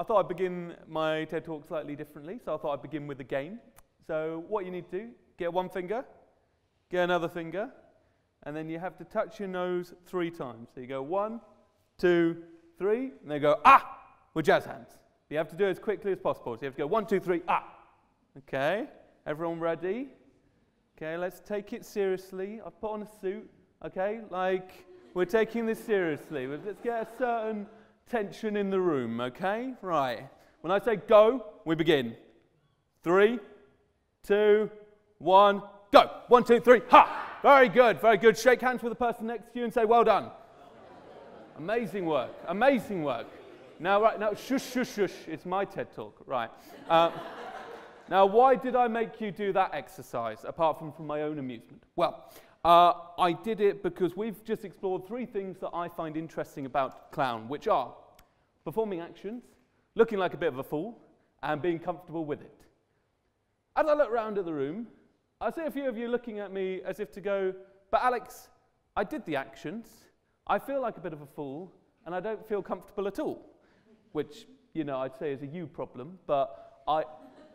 I thought I'd begin my TED Talk slightly differently, so I thought I'd begin with a game. So what you need to do, get one finger, get another finger, and then you have to touch your nose 3 times. So you go 1, 2, 3, and they go, ah, with jazz hands. You have to do it as quickly as possible. So you have to go 1, 2, 3, ah. Okay, everyone ready? Okay, let's take it seriously. I've put on a suit, okay? Like, we're taking this seriously. Let's get a certain tension in the room, okay? Right, when I say go, we begin. 3, 2, 1, go. 1, 2, 3, ha! Very good, very good. Shake hands with the person next to you and say, well done. Amazing work, amazing work. Now, right, now, shush, shush, shush. It's my TED Talk, right. Now, why did I make you do that exercise, apart from my own amusement? Well, I did it because we've just explored 3 things that I find interesting about clown, which are performing actions, looking like a bit of a fool, and being comfortable with it. As I look around at the room, I see a few of you looking at me as if to go, but Alex, I did the actions, I feel like a bit of a fool, and I don't feel comfortable at all. Which, you know, I'd say is a you problem, but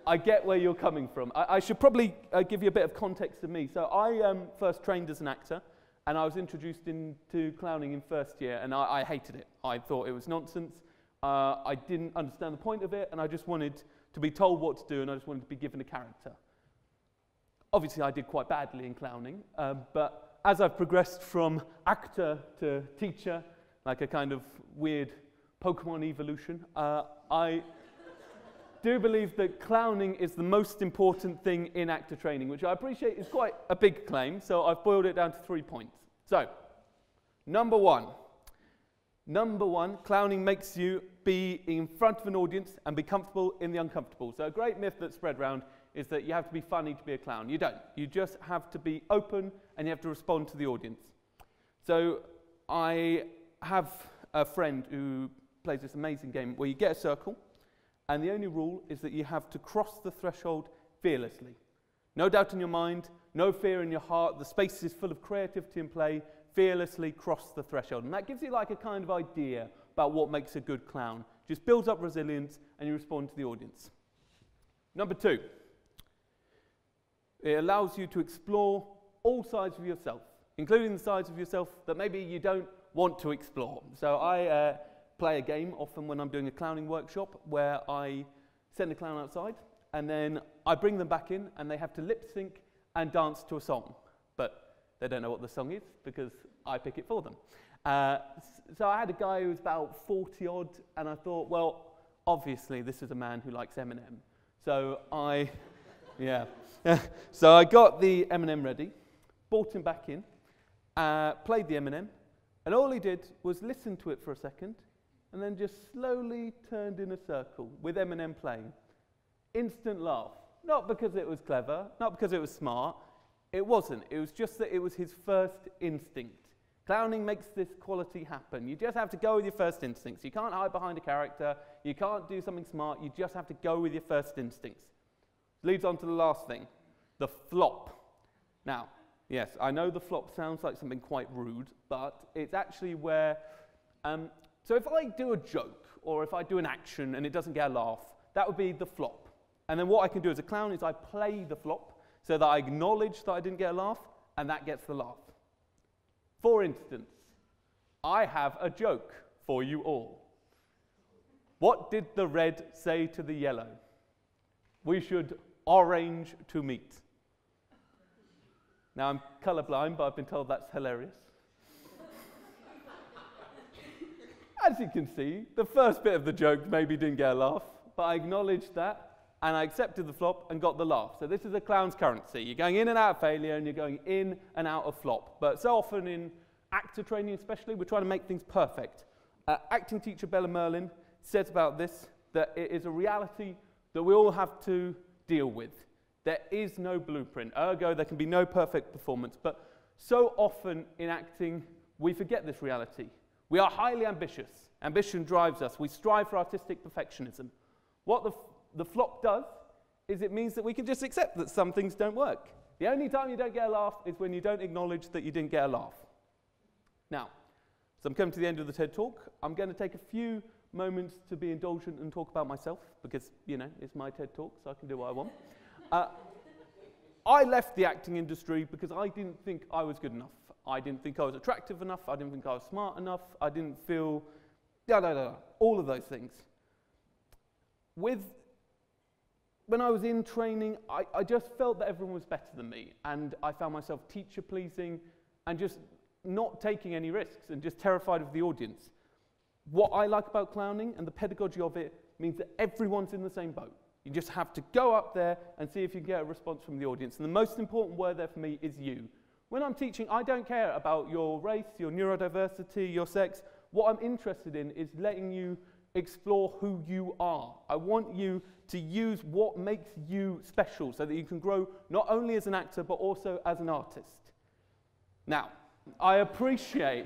I get where you're coming from. I should probably give you a bit of context of me. So I first trained as an actor, and I was introduced into clowning in first year, and I hated it. I thought it was nonsense. I didn't understand the point of it, and I just wanted to be told what to do, and I just wanted to be given a character. Obviously, I did quite badly in clowning, but as I've progressed from actor to teacher, like a kind of weird Pokemon evolution, I do believe that clowning is the most important thing in actor training, which I appreciate is quite a big claim, so I've boiled it down to 3 points. So, number one, clowning makes you be in front of an audience and be comfortable in the uncomfortable. So a great myth that's spread around is that you have to be funny to be a clown. You don't. You just have to be open and you have to respond to the audience. So I have a friend who plays this amazing game where you get a circle, and the only rule is that you have to cross the threshold fearlessly. No doubt in your mind, no fear in your heart, the space is full of creativity and play, fearlessly cross the threshold. And that gives you like a kind of idea about what makes a good clown. Just builds up resilience and you respond to the audience. Number 2, it allows you to explore all sides of yourself, including the sides of yourself that maybe you don't want to explore. So I play a game often when I'm doing a clowning workshop where I send a clown outside and then I bring them back in and they have to lip sync and dance to a song, but they don't know what the song is because I pick it for them. So I had a guy who was about 40 odd and I thought, well, obviously this is a man who likes Eminem. So I, yeah, so I got the Eminem ready, brought him back in, played the Eminem, and all he did was listen to it for a second and then just slowly turned in a circle with Eminem playing. Instant laugh. Not because it was clever, not because it was smart. It wasn't. It was just that it was his first instinct. Clowning makes this quality happen. You just have to go with your first instincts. You can't hide behind a character. You can't do something smart. You just have to go with your first instincts. Leads on to the last thing, the flop. Now, yes, I know the flop sounds like something quite rude, but it's actually where... So if I do a joke, or if I do an action and it doesn't get a laugh, that would be the flop. And then what I can do as a clown is I play the flop so that I acknowledge that I didn't get a laugh, and that gets the laugh. For instance, I have a joke for you all. What did the red say to the yellow? We should orange to meet. Now I'm colourblind, but I've been told that's hilarious. As you can see, the first bit of the joke maybe didn't get a laugh, but I acknowledged that and I accepted the flop and got the laugh. So this is a clown's currency. You're going in and out of failure and you're going in and out of flop. But so often in actor training especially, we're trying to make things perfect. Acting teacher Bella Merlin says about this that it is a reality that we all have to deal with. There is no blueprint, ergo there can be no perfect performance. But so often in acting, we forget this reality. We are highly ambitious. Ambition drives us. We strive for artistic perfectionism. What the flop does is it means that we can just accept that some things don't work. The only time you don't get a laugh is when you don't acknowledge that you didn't get a laugh. Now, so I'm coming to the end of the TED Talk. I'm going to take a few moments to be indulgent and talk about myself, because, you know, it's my TED Talk, so I can do what I want. I left the acting industry because I didn't think I was good enough. I didn't think I was attractive enough. I didn't think I was smart enough. I didn't feel, all of those things. When I was in training, I just felt that everyone was better than me, and I found myself teacher-pleasing and just not taking any risks and just terrified of the audience. What I like about clowning and the pedagogy of it means that everyone's in the same boat. You just have to go up there and see if you can get a response from the audience. And the most important word there for me is you. When I'm teaching, I don't care about your race, your neurodiversity, your sex. What I'm interested in is letting you explore who you are. I want you to use what makes you special so that you can grow not only as an actor, but also as an artist. Now, I appreciate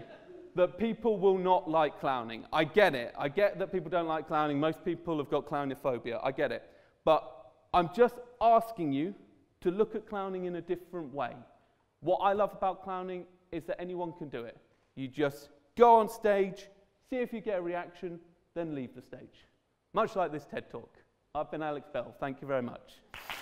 that people will not like clowning. I get it. I get that people don't like clowning. Most people have got clownophobia. I get it. But I'm just asking you to look at clowning in a different way. What I love about clowning is that anyone can do it. You just go on stage, see if you get a reaction, then leave the stage. Much like this TED Talk. I've been Alex Bell. Thank you very much.